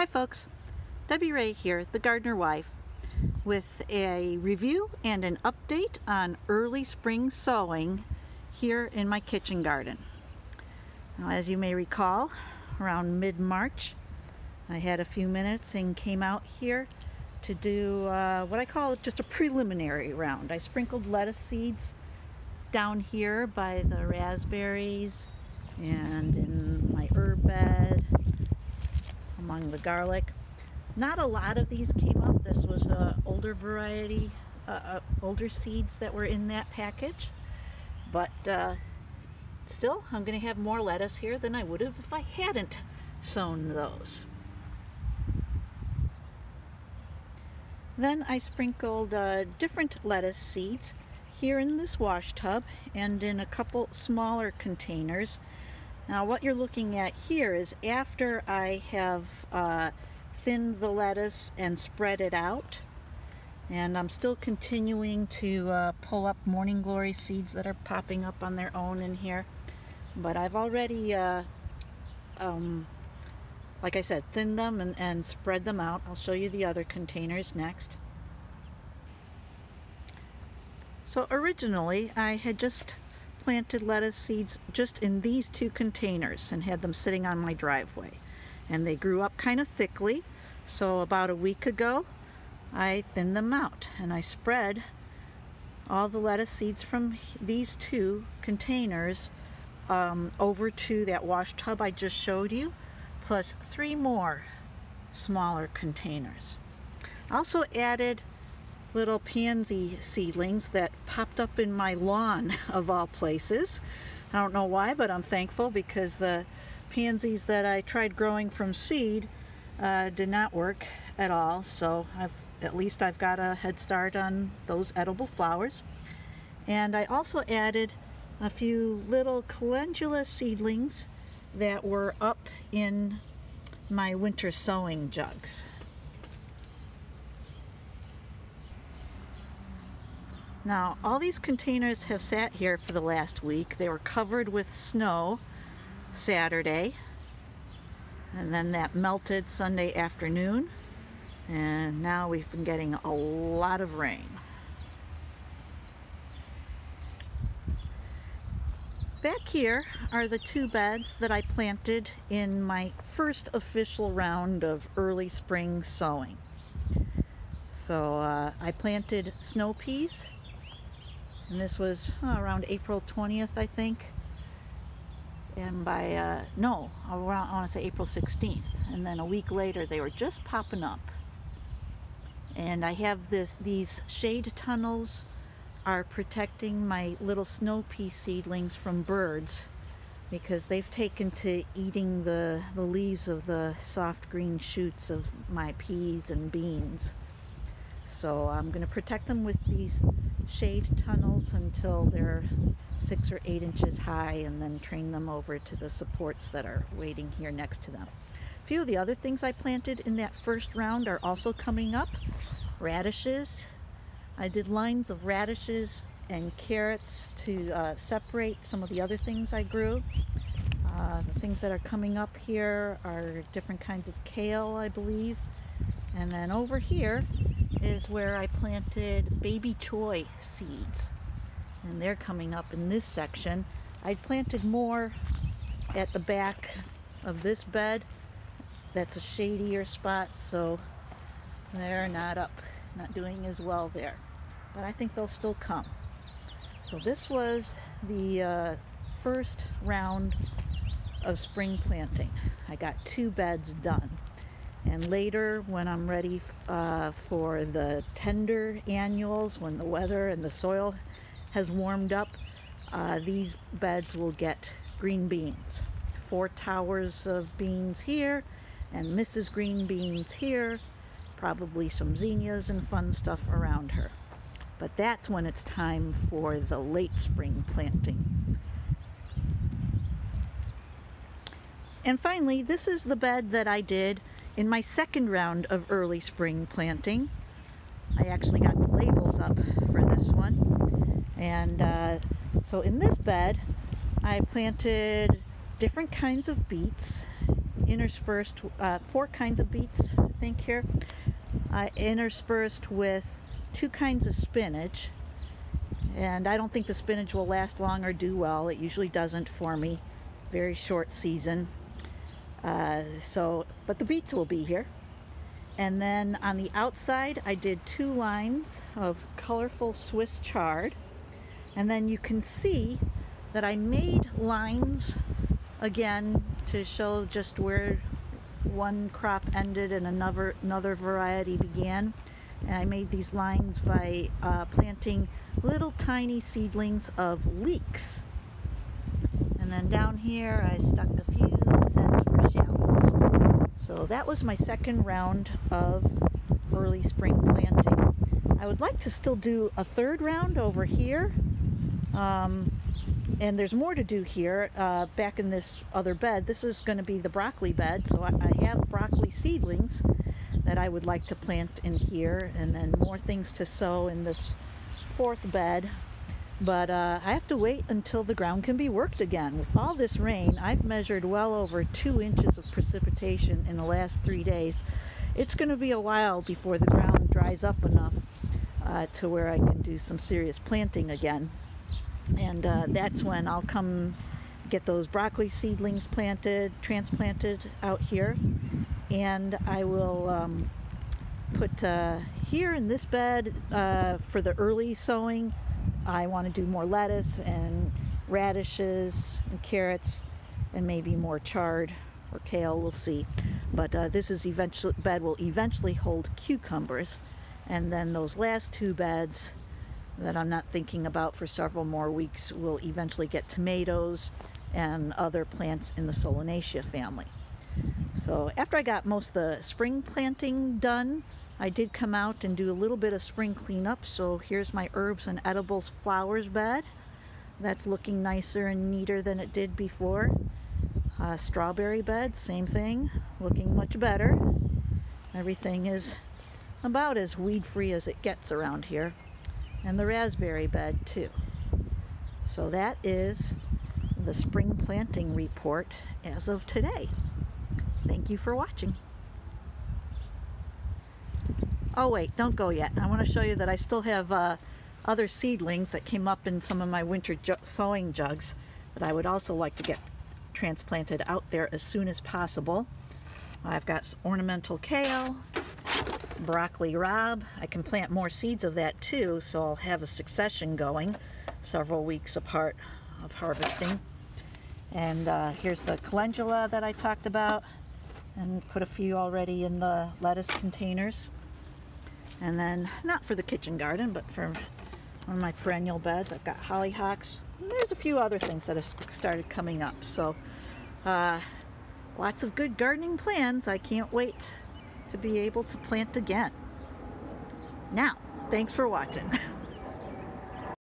Hi folks, Debbie Rea here, the gardener wife, with a review and an update on early spring sowing here in my kitchen garden. Now, as you may recall, around mid-March I had a few minutes and came out here to do what I call just a preliminary round. I sprinkled lettuce seeds down here by the raspberries and in my herb bed among the garlic. Not a lot of these came up. This was an older variety, older seeds that were in that package, but still I'm going to have more lettuce here than I would have if I hadn't sown those. Then I sprinkled different lettuce seeds here in this wash tub and in a couple smaller containers. Now what you're looking at here is after I have thinned the lettuce and spread it out, and I'm still continuing to pull up morning glory seeds that are popping up on their own in here, but I've already like I said, thinned them and spread them out. I'll show you the other containers next. So originally I had just planted lettuce seeds just in these two containers and had them sitting on my driveway, and they grew up kind of thickly, so about a week ago I thinned them out and I spread all the lettuce seeds from these two containers over to that wash tub I just showed you, plus three more smaller containers. I also added little pansy seedlings that popped up in my lawn of all places. I don't know why, but I'm thankful, because the pansies that I tried growing from seed did not work at all, so at least I've got a head start on those edible flowers. And I also added a few little calendula seedlings that were up in my winter sowing jugs. Now, all these containers have sat here for the last week. They were covered with snow Saturday, and then that melted Sunday afternoon, and now we've been getting a lot of rain. Back here are the two beds that I planted in my first official round of early spring sowing. So I planted snow peas, and this was around April 20th, I think, and by, no, around, I want to say April 16th, and then a week later they were just popping up. And I have these shade tunnels are protecting my little snow pea seedlings from birds, because they've taken to eating the leaves of the soft green shoots of my peas and beans. So I'm going to protect them with these shade tunnels until they're 6 or 8 inches high, and then train them over to the supports that are waiting here next to them. A few of the other things I planted in that first round are also coming up. Radishes. I did lines of radishes and carrots to separate some of the other things I grew. The things that are coming up here are different kinds of kale, I believe. And then over here is where I planted baby choy seeds, and they're coming up in this section. I planted more at the back of this bed. That's a shadier spot, so they're not up, not doing as well there, but I think they'll still come. So this was the first round of spring planting. I got two beds done. And later, when I'm ready for the tender annuals, when the weather and the soil has warmed up, these beds will get green beans. 4 towers of beans here, and Mrs. Green Beans here, probably some zinnias and fun stuff around her. But that's when it's time for the late spring planting. And finally, this is the bed that I did in my second round of early spring planting. I actually got the labels up for this one. And so in this bed, I planted different kinds of beets interspersed, four kinds of beets, I think here, interspersed with two kinds of spinach. And I don't think the spinach will last long or do well. It usually doesn't for me. Very short season. But the beets will be here. And then on the outside, I did two lines of colorful Swiss chard. And then you can see that I made lines again to show just where one crop ended and another variety began. And I made these lines by planting little tiny seedlings of leeks. And then down here I stuck a few sets for shallots. So that was my second round of early spring planting. I would like to still do a third round over here. And there's more to do here back in this other bed. This is going to be the broccoli bed, so I have broccoli seedlings that I would like to plant in here, and then more things to sow in this fourth bed. But I have to wait until the ground can be worked again. With all this rain, I've measured well over 2 inches of precipitation in the last 3 days. It's going to be a while before the ground dries up enough to where I can do some serious planting again. And that's when I'll come get those broccoli seedlings planted, transplanted out here. And I will put here in this bed for the early sowing. I want to do more lettuce and radishes and carrots and maybe more chard or kale, we'll see. But this is bed will eventually hold cucumbers. And then those last two beds that I'm not thinking about for several more weeks will eventually get tomatoes and other plants in the Solanaceae family. So after I got most of the spring planting done, I did come out and do a little bit of spring cleanup. So here's my herbs and edibles flowers bed. That's looking nicer and neater than it did before. Strawberry bed, same thing, looking much better. Everything is about as weed-free as it gets around here. And the raspberry bed too. So that is the spring planting report as of today. Thank you for watching. Oh wait, don't go yet. I want to show you that I still have other seedlings that came up in some of my winter sowing jugs that I would also like to get transplanted out there as soon as possible. I've got ornamental kale, broccoli rob. I can plant more seeds of that too, so I'll have a succession going several weeks apart of harvesting. And here's the calendula that I talked about, and put a few already in the lettuce containers. And then, not for the kitchen garden, but for one of my perennial beds, I've got hollyhocks. And there's a few other things that have started coming up. So lots of good gardening plans. I can't wait to be able to plant again. Now, thanks for watching.